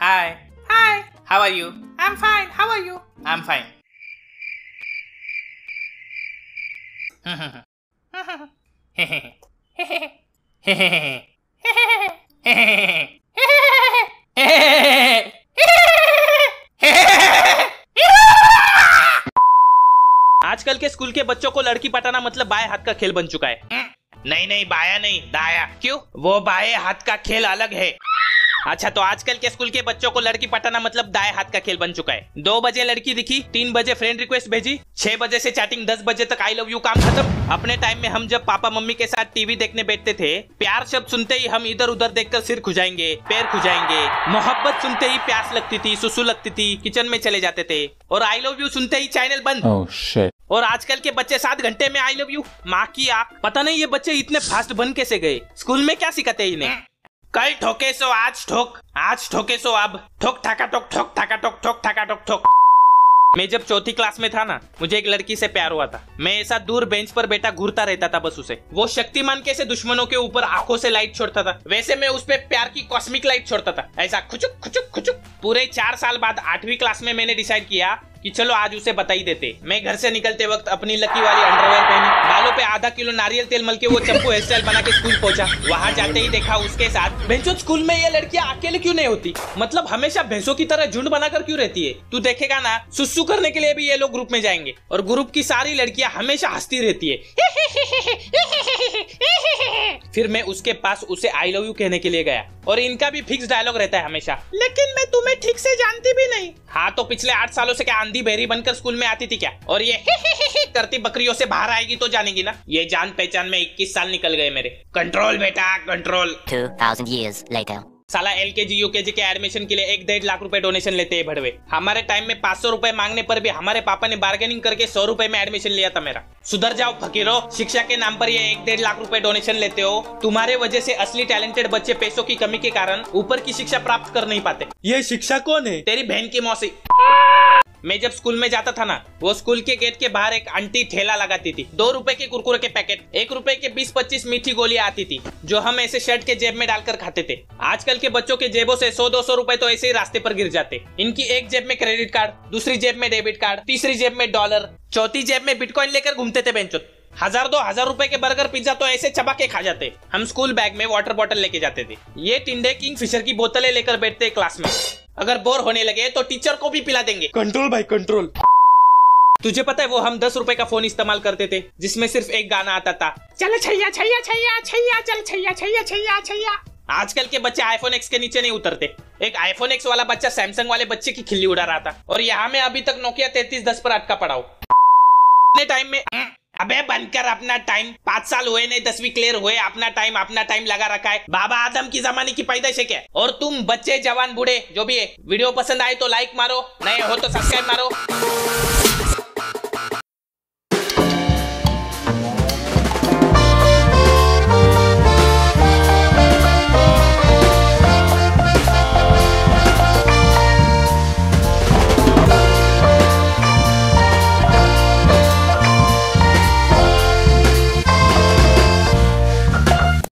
Hi. How are you? I'm fine. How are you? I'm fine. आजकल के school के बच्चों को लड़की पटाना मतलब बाएं हाथ का खेल बन चुका है। नहीं बाया नहीं, दाया। क्यों? वो बाएं हाथ का खेल अलग है। अच्छा, तो आजकल के स्कूल के बच्चों को लड़की पटाना मतलब दाएं हाथ का खेल बन चुका है। 2 बजे लड़की दिखी, 3 बजे फ्रेंड रिक्वेस्ट भेजी, 6 बजे से चैटिंग, 10 बजे तक आई लव यू, काम खत्म। अपने टाइम में हम जब पापा मम्मी के साथ टीवी देखने बैठते थे, प्यार शब्द सुनते ही हम इधर उधर देखकर सिर खुजाएंगे, पैर खुजाएंगे। मोहब्बत सुनते ही प्यास लगती थी, सुसु लगती थी, किचन में चले जाते थे। और आई लव यू सुनते ही चैनल बंद। और आजकल के बच्चे 7 घंटे में आई लव यू। माँ की आँख, पता नहीं ये बच्चे इतने फास्ट बन कैसे गए। स्कूल में क्या सिखाते हैं इन्हें? कल ठोके सो आज ठोक, आज ठोके सो अब ठोक, ठाका ठोक, ठोक ठाका ठोक, ठोक ठाका ठोक ठोक। मैं जब 4थी क्लास में था ना, मुझे एक लड़की से प्यार हुआ था। मैं ऐसा दूर बेंच पर बैठा घूरता रहता था बस उसे। वो शक्तिमान कैसे दुश्मनों के ऊपर आंखों से लाइट छोड़ता था, वैसे मैं उस पे प्यार की कॉस्मिक लाइट छोड़ता था, ऐसा खुचुक खुचुक खुचुक। पूरे 4 साल बाद 8वीं क्लास में मैंने डिसाइड किया कि चलो आज उसे बताई देते। मैं घर से निकलते वक्त अपनी लकी वाली अंडरवेयर पहनी, बालों पे आधा किलो नारियल तेल मल के वो चंपू हेयर स्टाइल बना के स्कूल पहुंचा। वहाँ जाते ही देखा उसके साथ, भैंसो स्कूल में ये लड़कियाँ अकेले क्यों नहीं होती, मतलब हमेशा भैंसों की तरह झुंड बनाकर क्यों रहती है। तू देखेगा ना, सुसु करने के लिए भी ये लोग ग्रुप में जाएंगे और ग्रुप की सारी लड़कियाँ हमेशा हंसती रहती है। फिर मैं उसके पास उसे आई लव यू कहने के लिए गया और इनका भी फिक्स डायलॉग रहता है हमेशा, लेकिन मैं तुम्हें ठीक से जानती भी नहीं। हाँ, तो पिछले 8 सालों से क्या आंधी बहरी बनकर स्कूल में आती थी क्या? और ये हे करती बकरियों से बाहर आएगी तो जानेगी ना। ये जान पहचान में 21 साल निकल गए मेरे। कंट्रोल बेटा, कंट्रोल। 2000 years later। साला LKG UKG के एडमिशन के लिए 1-1.5 लाख रुपए डोनेशन लेते हैं भड़वे। हमारे टाइम में 500 रुपए मांगने पर भी हमारे पापा ने बार्गेनिंग करके 100 रुपए में एडमिशन लिया था मेरा। सुधर जाओ फकीरो, शिक्षा के नाम पर ये 1-1.5 लाख रुपए डोनेशन लेते हो। तुम्हारे वजह से असली टैलेंटेड बच्चे पैसों की कमी के कारण ऊपर की शिक्षा प्राप्त कर नहीं पाते। ये शिक्षा कौन है? तेरी बहन की मौसी। मैं जब स्कूल में जाता था ना, वो स्कूल के गेट के बाहर एक आंटी ठेला लगाती थी। 2 रुपए के कुरकुरे के पैकेट, 1 रुपए के 20-25 मीठी गोलियां आती थी, जो हम ऐसे शर्ट के जेब में डालकर खाते थे। आजकल के बच्चों के जेबों से 100-200 रुपए तो ऐसे ही रास्ते पर गिर जाते। इनकी एक जेब में क्रेडिट कार्ड, दूसरी जेब में डेबिट कार्ड, तीसरी जेब में डॉलर, चौथी जेब में बिटकॉइन लेकर घूमते थे बेंचोत। 1000-2000 रुपए के बर्गर पिज्जा तो ऐसे चबा के खा जाते। हम स्कूल बैग में वाटर बॉटल लेके जाते थे। ये टिंडे किंग फिशर की बोतलें लेकर बैठते क्लास में, अगर बोर होने लगे तो टीचर को भी पिला देंगे। कंट्रोल भाई, कंट्रोल। तुझे पता है वो हम 10 रुपए का फोन इस्तेमाल करते थे जिसमें सिर्फ एक गाना आता था, चल छैया छैया छैया छैया, चल छैया छैया छैया छैया। आजकल के बच्चे iPhone X के नीचे नहीं उतरते। एक iPhone X वाला बच्चा सैमसंग वाले बच्चे की खिल्ली उड़ा रहा था और यहाँ में अभी तक नोकिया 3310 पर अटका पड़ा हो। टाइम में अबे बनकर अपना टाइम, 5 साल हुए नहीं 10वीं क्लियर हुए, अपना टाइम लगा रखा है। बाबा आदम की जमाने की पैदाइश है क्या? और तुम बच्चे जवान बूढ़े जो भी है, वीडियो पसंद आए तो लाइक मारो, नए हो तो सब्सक्राइब मारो,